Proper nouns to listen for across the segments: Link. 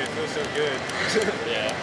it feels so good. Yeah.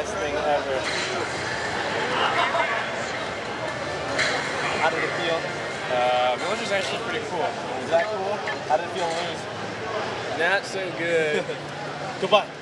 best thing ever. How did it feel? Villager's actually pretty cool. Is that cool? How did it feel, Link? Not so good. Goodbye.